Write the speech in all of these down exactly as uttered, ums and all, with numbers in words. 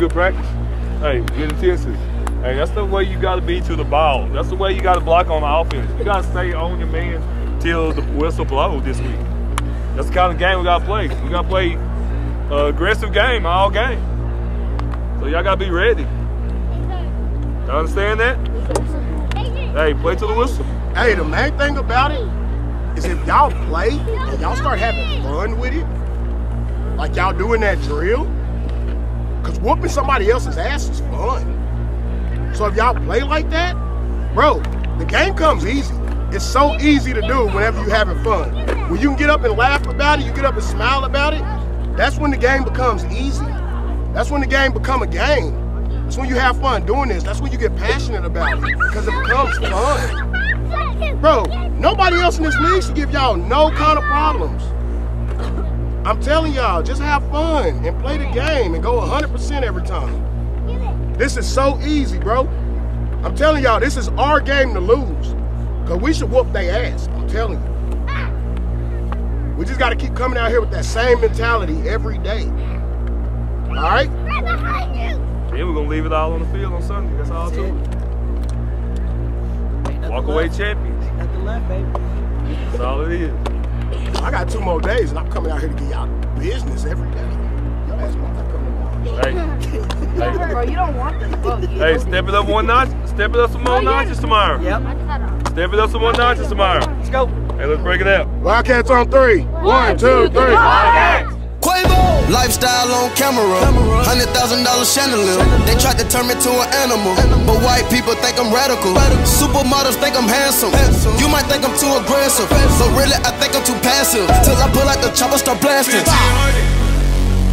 good practice. Hey, good intensity. Hey, that's the way you got to be to the ball. That's the way you got to block on the offense. You got to stay on your man till the whistle blows this week. That's the kind of game we got to play. We got to play an aggressive game all game. So y'all got to be ready. Y'all understand that? Hey, play to the whistle. Hey, the main thing about it is if y'all play and y'all start having fun with it, like y'all doing that drill, because whooping somebody else's ass is fun. So if y'all play like that, bro, the game comes easy. It's so easy to do whenever you're having fun. When you can get up and laugh about it, you get up and smile about it, that's when the game becomes easy. That's when the game becomes a game. That's when you have fun doing this. That's when you get passionate about it, because it becomes fun. Bro, nobody else in this league should give y'all no kind of problems. I'm telling y'all, just have fun and play the game and go one hundred percent every time. This is so easy, bro. I'm telling y'all, this is our game to lose. Because we should whoop their ass, I'm telling you. We just got to keep coming out here with that same mentality every day. All right? Then we're going to leave it all on the field on Sunday. That's all to it. Walk away champions. At the left, baby. That's all it is. I got two more days, and I'm coming out here to get y'all business every day. Y'all ass won't come tomorrow. Hey. Hey, bro, you don't want this book. Hey, step it up one notch. Step it up some more oh, yeah. notches tomorrow. Yep. Step it up some more notches tomorrow. Let's go. Hey, let's break it out. Wildcats on three. One, two, three. Wildcats. Quavo. Lifestyle on camera. Hundred thousand dollar chandelier. They tried to turn me to an animal, but white people think I'm radical. Supermodels think I'm handsome. You might think I'm too aggressive, but really I think I'm too passive. Till I pull out the chopper, start blasting.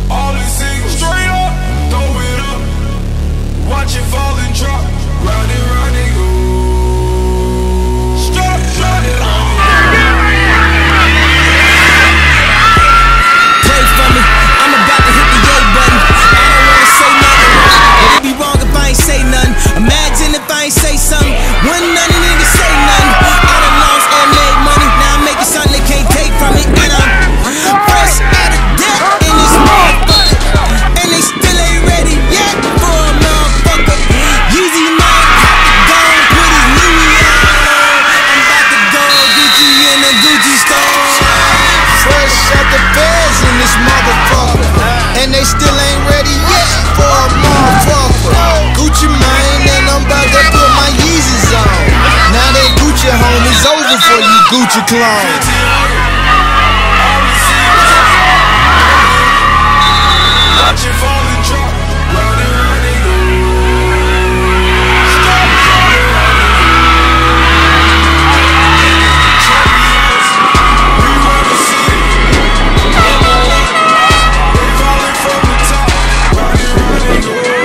All these things straight up. Throw it up. Watch it fall and drop. Round and round and go. Stop, round and round. Pray for me. I'm about to hit the yo button. I don't wanna say nothing. It'd be wrong if I ain't say nothing. Imagine if I ain't say something. When none of niggas say nothing. I done lost and made money. Now I'm making something they can't take from me. And I'm fresh out of debt in this motherfucker. And they still ain't ready yet for a motherfucker. Yeezy man, go and put his Louis on. I'm about to go Gucci in a Gucci store. Fresh out the beds in this motherfucker. And they still ain't ready yet for a motherfucker. Gucci mine, and I'm about to put my Yeezys on. Now that Gucci home is over for you Gucci clones. Watch it fall and drop, round and round and go. Stop, round and round and go. Champions, we wanna see it. They falling from the top, round and round and go. Round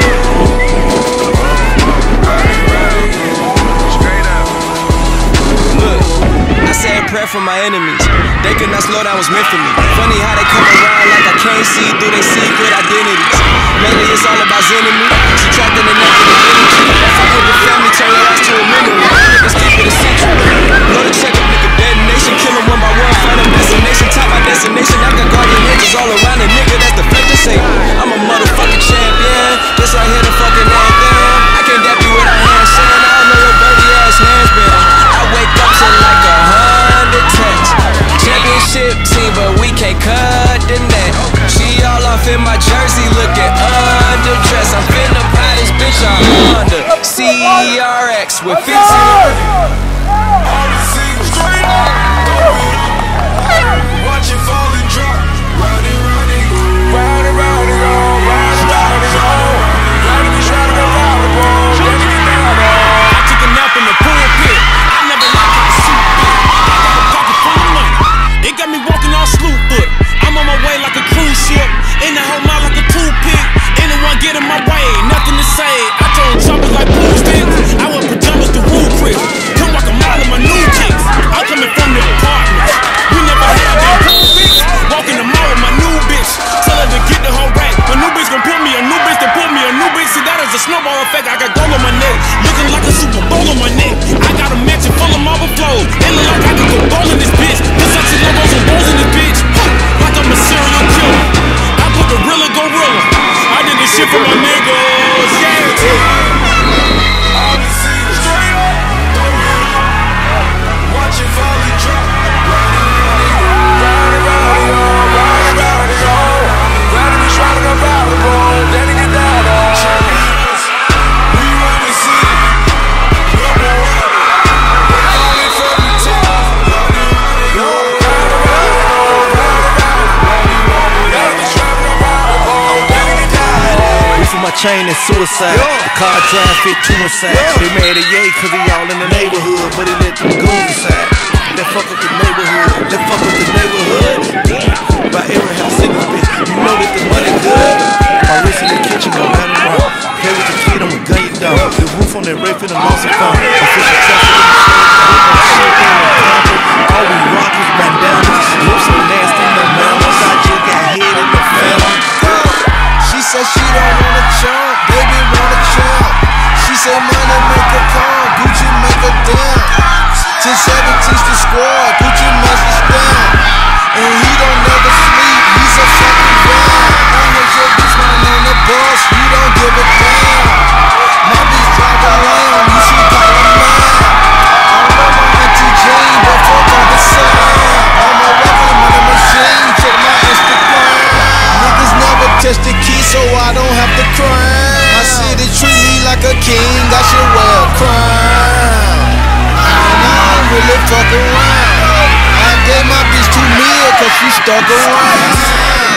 and round and go. Straight up. Look, I said a prayer for my enemies. They could not slow down what's meant for me. Funny how they come around like I can't see through their secret identities. Lately it's all about enemy. She trapped in the neck of the energy. Fuck with the family, turn your ass to a memory. Let's keep it a secret. Blow the check up, nigga, detonation. Kill them one by one, find them destination. Top my destination, I got guardian angels all around a nigga. That's the fact to say. I'm a motherfucking champion. This right here the fucking anthem. I can't dap you with a handshake. I don't know your dirty ass hands been. I wake up to like a hundred texts. Championship team, but we can't cut the net. She all off in my jersey, looking underdressed. I'm finna buy this bitch, I'm under. chain is suicide. Yeah. The car drive fit you inside. Yeah. They made a yay cause he all in the neighborhood, but he let them goons inside. That fuck up the neighborhood, that fuck up the neighborhood. By every house in the bitch, you know that the money good. My wrist in the kitchen, go down the wrong. Play with the kid, I'ma gun you down. The roof on that rape and I'm lost and found. Official test in the shit. All we rock is bandanas. Looks so nasty, no man. Once I just got hit in the family. She said she don't wanna chump, baby wanna chump. She said money make her calm, Gucci make her down. ten seven teach the squad, Gucci must is down. And he don't never sleep, he's a fucking bad. I heard your bitch running on the bus, you don't give a damn. My bitch drive her around, you see call her mine. I know my auntie Jane, but fuck on the side. I'm a weapon in the machine, check my Instagram. Niggas never touch the key, so I don't have to cry. I see they treat me like a king, I should wear a crown. Really fuck around. I gave my bitch two meal cause she stuck around.